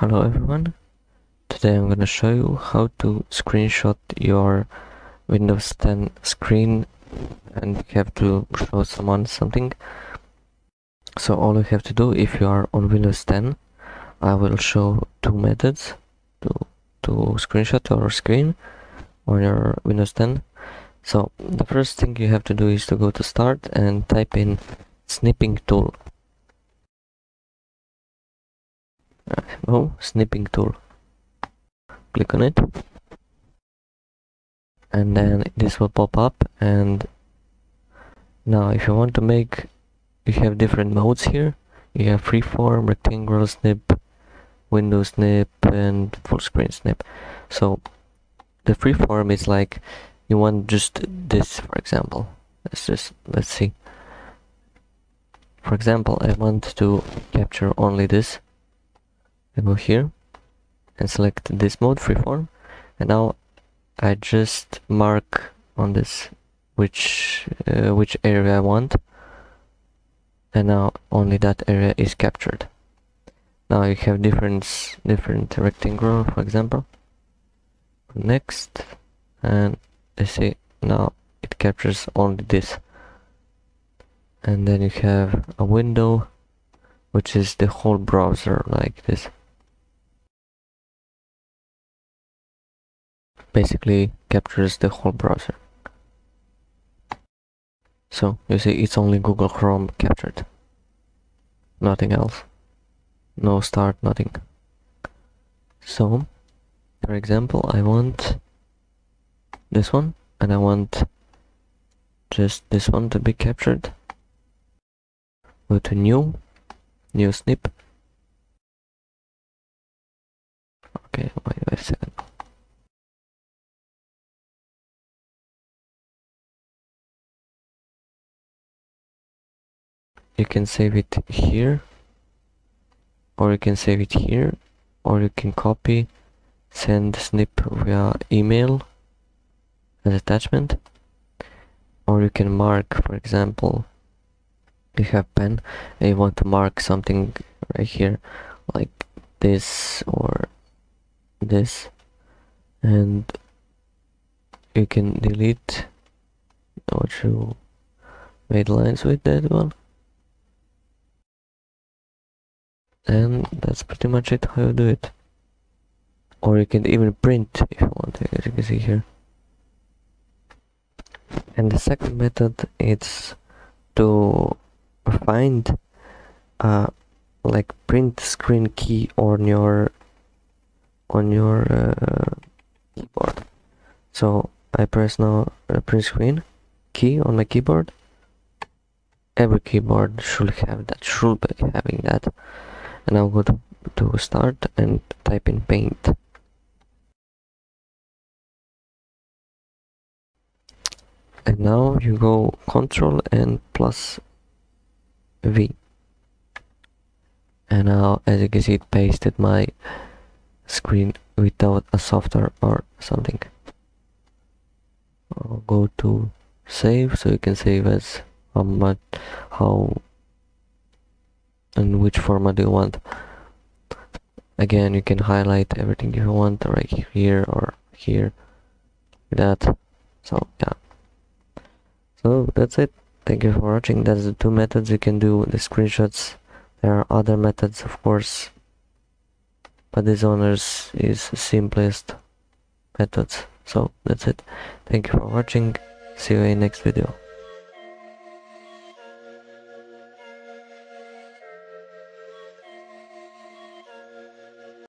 Hello everyone, today I'm going to show you how to screenshot your Windows 10 screen, and you have to show someone something. So all you have to do, if you are on Windows 10, I will show two methods to screenshot your screen on your Windows 10. So the first thing you have to do is to go to Start and type in Snipping Tool. Snipping Tool. Click on it, and then this will pop up. And now, if you want to make, you have different modes here. You have freeform, rectangular snip, window snip, and full screen snip. So the freeform is like you want just this, for example. Let's see. For example, I want to capture only this. I go here and select this mode, freeform, and now I just mark on this which area I want, and now only that area is captured. Now you have different rectangular, for example. Next, and I see now it captures only this, and then you have a window, which is the whole browser like this. Basically captures the whole browser. So you see, it's only Google Chrome captured, nothing else, no start, nothing. So for example, I want this one, and I want just this one to be captured. Go to new snip. Okay, wait a second. You can save it here, or you can save it here, or you can copy, send snip via email as attachment, or you can mark, for example, you have pen and you want to mark something right here like this or this, and you can delete what you made lines with that one. And that's pretty much it, how you do it. Or you can even print if you want, as you can see here. And the second method is to find like print screen key on your keyboard. So I press now print screen key on my keyboard. Every keyboard should have that, should be having that. And I'll go to Start and type in Paint. And now you go Control and plus V. And now, as you can see, it pasted my screen without a software or something. I'll go to Save, so you can save as how and which format do you want. Again, you can highlight everything if you want, right here or here, like that. So yeah, so that's it. Thank you for watching. That's the two methods you can do the screenshots. There are other methods, of course, but this one is simplest methods. So that's it. Thank you for watching. See you in next video.